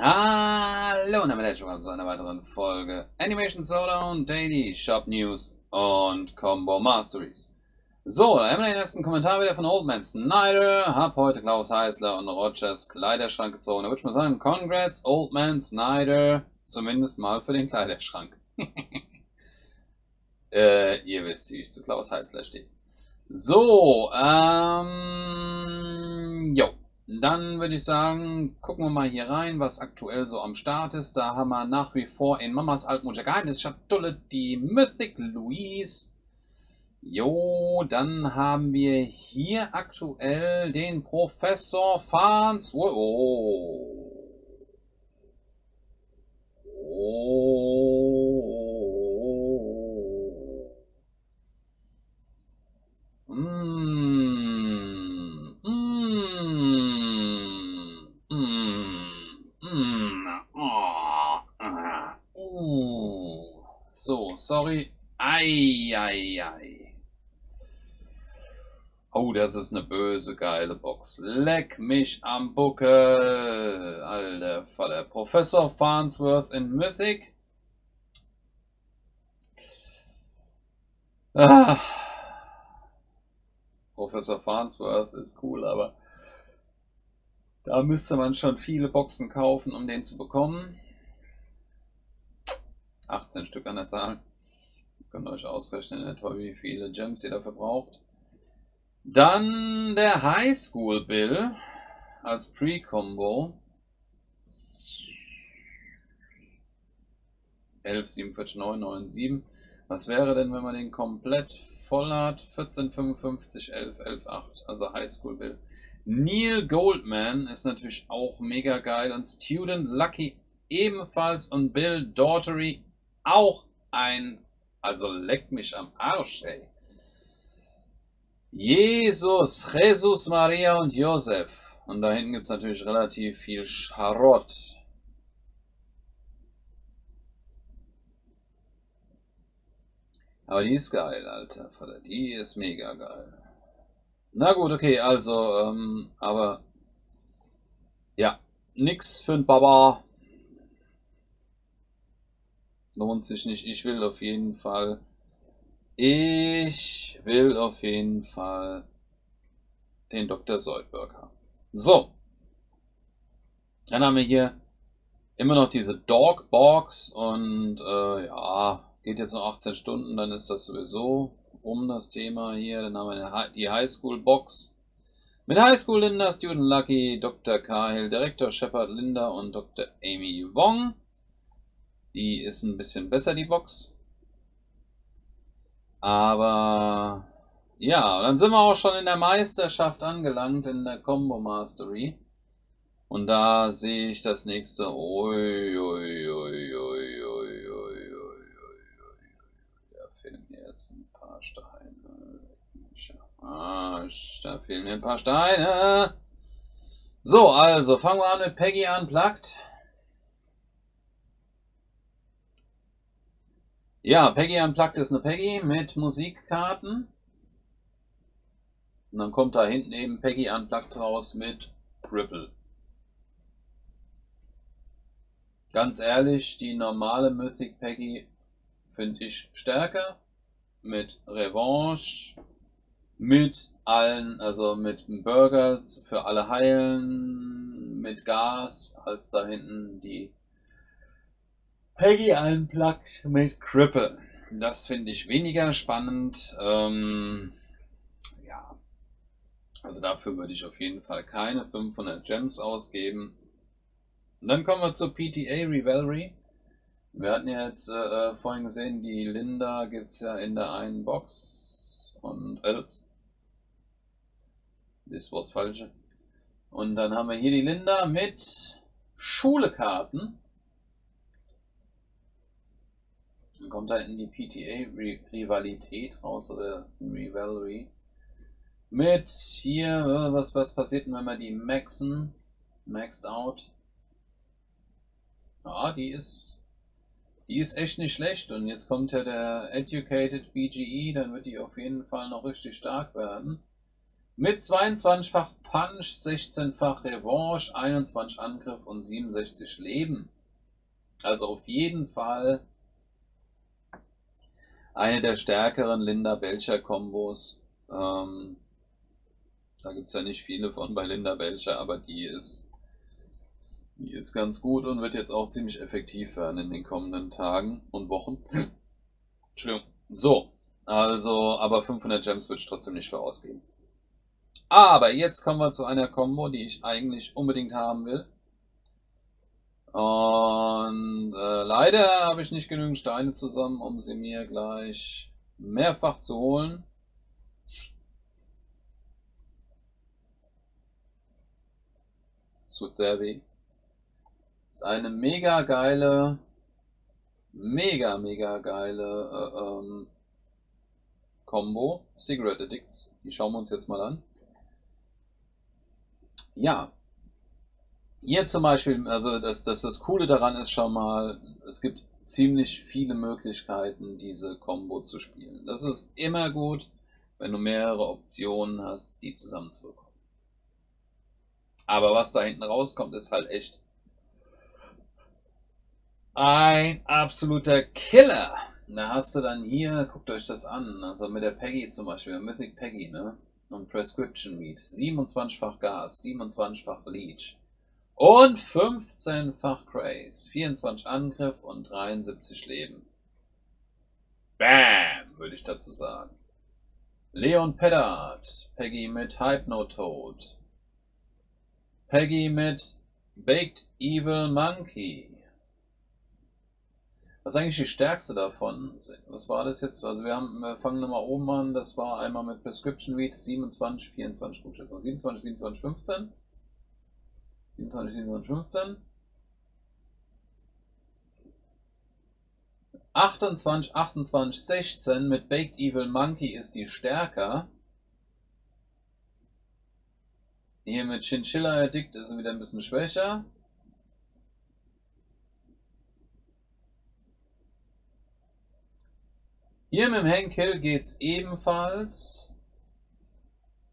Hallo und damit herzlich willkommen zu einer weiteren Folge Animation Throwdown, Daily Shop News und Combo Masteries. So, da haben wir den ersten Kommentar wieder von Old Man Snyder. Hab heute Klaus Heisler und Rogers Kleiderschrank gezogen. Da würde ich mal sagen, congrats Old Man Snyder, zumindest mal für den Kleiderschrank. Ihr wisst, wie ich zu Klaus Heisler stehe. So, jo. Dann würde ich sagen, gucken wir mal hier rein, was aktuell so am Start ist. Da haben wir nach wie vor in Mamas Altmutter Geheimnis Schatulle die Mythic Louise. Jo, dann haben wir hier aktuell den Professor Farnsworth. So, sorry. Ei, ei, ei. Oh, das ist eine böse, geile Box. Leck mich am Buckel. Alter Vater. Professor Farnsworth in Mythic. Ah. Professor Farnsworth ist cool, aber da müsste man schon viele Boxen kaufen, um den zu bekommen. 18 Stück an der Zahl. Ihr könnt euch ausrechnen, etwa wie viele Gems ihr dafür braucht. Dann der High School Bill als Pre-Combo. 11,47,997. Was wäre denn, wenn man den komplett voll hat? 14,55, 11, 11, 8. Also High School Bill. Neil Goldman ist natürlich auch mega geil. Und Student Lucky ebenfalls. Und Bill Daughtery auch ein... Also leck mich am Arsch, ey. Jesus, Maria und Josef. Und da hinten gibt es natürlich relativ viel Schrott. Aber die ist geil, Alter. Die ist mega geil. Na gut, okay, also, aber... Ja, nix für 'n Baba. Lohnt sich nicht. Ich will auf jeden Fall den Dr. Seidberger. So. Dann haben wir hier immer noch diese Dogbox und ja, geht jetzt noch 18 Stunden, dann ist das sowieso um das Thema hier. Dann haben wir die Highschool-Box mit High School Linda, Student Lucky, Dr. Cahill, Direktor Shepard, Linda und Dr. Amy Wong. Die ist ein bisschen besser, die Box. Aber ja, dann sind wir auch schon in der Meisterschaft angelangt, in der Combo Mastery. Und da sehe ich das nächste. Da fehlen mir jetzt ein paar Steine. Da fehlen mir ein paar Steine. So, also fangen wir an mit Peggy Unplugged. Ja, Peggy Unplugged ist eine Peggy mit Musikkarten. Und dann kommt da hinten eben Peggy Unplugged raus mit Cripple. Ganz ehrlich, die normale Mythic Peggy finde ich stärker. Mit Revanche, mit allen, also mit dem Burger für alle heilen, mit Gas, als da hinten die Peggy Unplugged mit Cripple. Das finde ich weniger spannend. Ja. Also dafür würde ich auf jeden Fall keine 500 Gems ausgeben. Und dann kommen wir zur PTA Revalry. Wir hatten ja jetzt vorhin gesehen, die Linda gibt es ja in der einen Box. Und das war das Falsche. Und dann haben wir hier die Linda mit Schulekarten. Dann kommt halt in die PTA-Rivalität raus, oder Rivalry. Mit hier, was passiert denn, wenn wir die maxen? Maxed out. Ah, die ist echt nicht schlecht. Und jetzt kommt ja der Educated BGE, dann wird die auf jeden Fall noch richtig stark werden. Mit 22-fach Punch, 16-fach Revanche, 21 Angriff und 67 Leben. Also auf jeden Fall eine der stärkeren Linda-Belcher-Kombos. Da gibt es ja nicht viele von bei Linda-Belcher, aber die ist ganz gut und wird jetzt auch ziemlich effektiv werden in den kommenden Tagen und Wochen. Entschuldigung. So, also, aber 500 Gems würde ich trotzdem nicht für ausgeben. Aber jetzt kommen wir zu einer Combo, die ich eigentlich unbedingt haben will. Und leider habe ich nicht genügend Steine zusammen, um sie mir gleich mehrfach zu holen. Es tut sehr weh. Ist eine mega geile, mega geile Combo. Cigarette Addicts. Die schauen wir uns jetzt mal an. Ja. Jetzt zum Beispiel, also das Coole daran ist schon mal, es gibt ziemlich viele Möglichkeiten, diese Combo zu spielen. Das ist immer gut, wenn du mehrere Optionen hast, die zusammenzubekommen. Aber was da hinten rauskommt, ist halt echt ein absoluter Killer. Da hast du dann hier, guckt euch das an, also mit der Peggy zum Beispiel, Mythic Peggy, ne? Und Prescription Meat, 27-fach Gas, 27-fach Leech und 15-fach Craze, 24 Angriff und 73 Leben. Bam, würde ich dazu sagen. Leon Peddard, Peggy mit Hypnotoad, Peggy mit Baked Evil Monkey. Was ist eigentlich die stärkste davon? Was war das jetzt? Also wir fangen nochmal oben an. Das war einmal mit Prescription Weed 27, 24, 27, 27, 15. 27, 27, 15. 28, 28, 16. Mit Baked Evil Monkey ist die stärker. Hier mit Chinchilla Addict ist wieder ein bisschen schwächer. Hier mit dem Henkel geht's ebenfalls.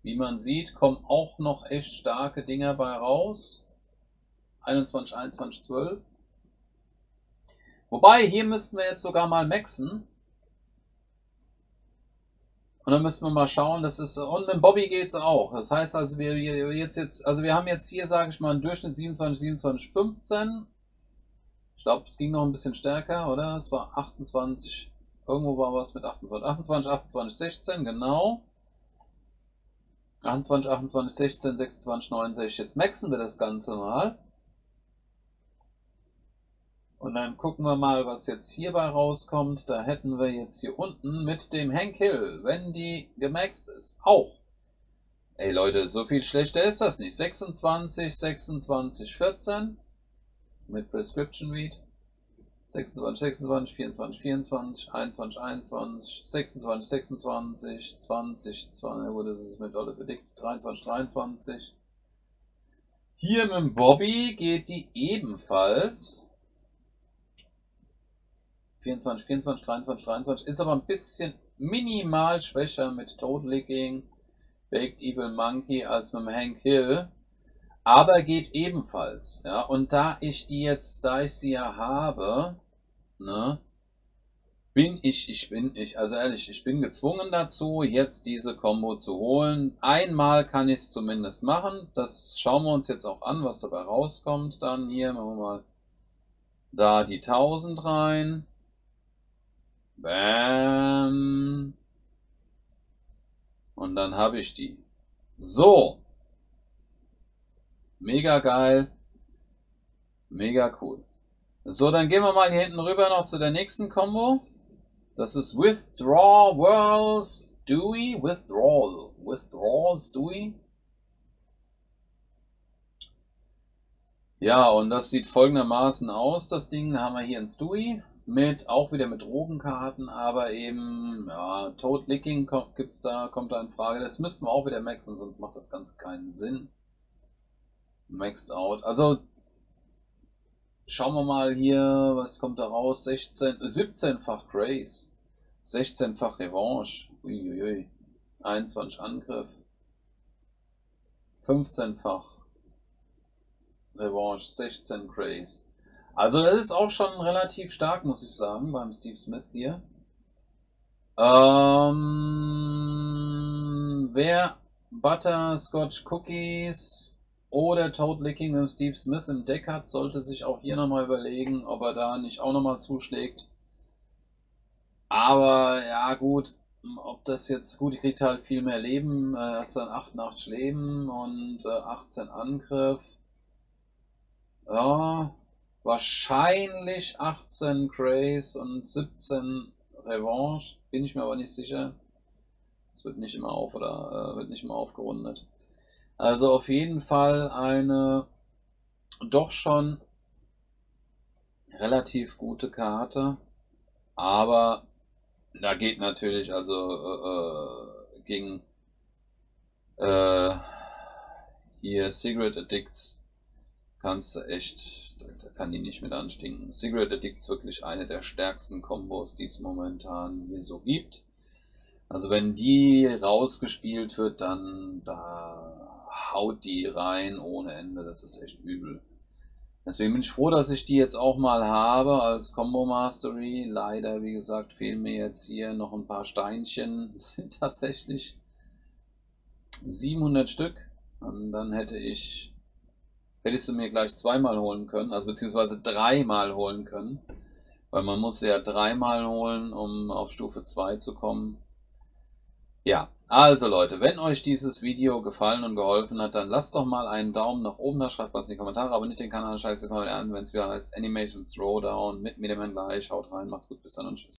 Wie man sieht, kommen auch noch echt starke Dinger bei raus. 21, 21, 12. Wobei, hier müssten wir jetzt sogar mal maxen. Und dann müssen wir mal schauen, das ist, und mit Bobby geht's auch. Das heißt also, wir haben jetzt hier, sage ich mal, einen Durchschnitt 27, 27, 15. Ich glaube, es ging noch ein bisschen stärker, oder? Es war 28. Irgendwo war was mit 28, 28, 28, 16, genau. 28, 28, 16, 26, 69. Jetzt maxen wir das Ganze mal. Und dann gucken wir mal, was jetzt hierbei rauskommt. Da hätten wir jetzt hier unten mit dem Hank Hill, wenn die gemaxt ist, auch. Ey Leute, so viel schlechter ist das nicht. 26, 26, 14 mit Prescription Weed. 26, 26, 24, 24, 21, 21, 26, 26, 20, 20, gut, das ist mit Oliver Dick, 23, 23. Hier mit Bobby geht die ebenfalls. 24, 24, 23, 23, ist aber ein bisschen minimal schwächer mit Toad Licking, Baked Evil Monkey als mit dem Hank Hill. Aber geht ebenfalls, ja, und da ich sie ja habe, ne, also ehrlich, ich bin gezwungen dazu, jetzt diese Combo zu holen. Einmal kann ich es zumindest machen, das schauen wir uns jetzt auch an, was dabei rauskommt. Dann hier machen wir mal da die 1000 rein. Bam. Und dann habe ich die. So. Mega geil. Mega cool. So, dann gehen wir mal hier hinten rüber noch zu der nächsten Combo. Das ist Withdrawals Dewey. Withdrawals Dewey. Ja, und das sieht folgendermaßen aus, das Ding. Da haben wir hier einen Stewie. Auch wieder mit Drogenkarten, aber eben, ja, Toad Licking kommt da in Frage. Das müssten wir auch wieder maxen, sonst macht das Ganze keinen Sinn. Maxed out. Also schauen wir mal hier, was kommt da raus? 17-fach Grace, 16-fach Revanche, uiuiui, 21 Angriff, 15-fach Revanche, 16 Grays. Also das ist auch schon relativ stark, muss ich sagen, beim Steve Smith hier. Wer Butter, Scotch Cookies oder Toad Licking mit Steve Smith im Deck hat, sollte sich auch hier nochmal überlegen, ob er da nicht auch nochmal zuschlägt. Aber ja gut, ob das jetzt, gut, kriegt halt viel mehr Leben, hast dann 8 Leben und 18 Angriff. Ja, wahrscheinlich 18 Grace und 17 Revanche, bin ich mir aber nicht sicher. Es wird nicht immer aufgerundet. Also auf jeden Fall eine doch schon relativ gute Karte, aber da geht natürlich, also gegen hier Cigarette Addicts kannst du echt, da kann die nicht mit anstinken. Cigarette Addicts wirklich eine der stärksten Kombos, die es momentan hier so gibt. Also wenn die rausgespielt wird, dann da haut die rein ohne Ende, das ist echt übel. Deswegen bin ich froh, dass ich die jetzt auch mal habe als Combo Mastery. Leider, wie gesagt, fehlen mir jetzt hier noch ein paar Steinchen. Es sind tatsächlich 700 Stück. Und dann hättest du mir gleich zweimal holen können, also beziehungsweise dreimal holen können. Weil man muss ja dreimal holen, um auf Stufe 2 zu kommen. Ja, also Leute, wenn euch dieses Video gefallen und geholfen hat, dann lasst doch mal einen Daumen nach oben da, schreibt was in die Kommentare, abonniert den Kanal, scheiße, kommt an, wenn es wieder heißt Animation Throwdown, mit mir dem gleich, haut rein, macht's gut, bis dann und tschüss.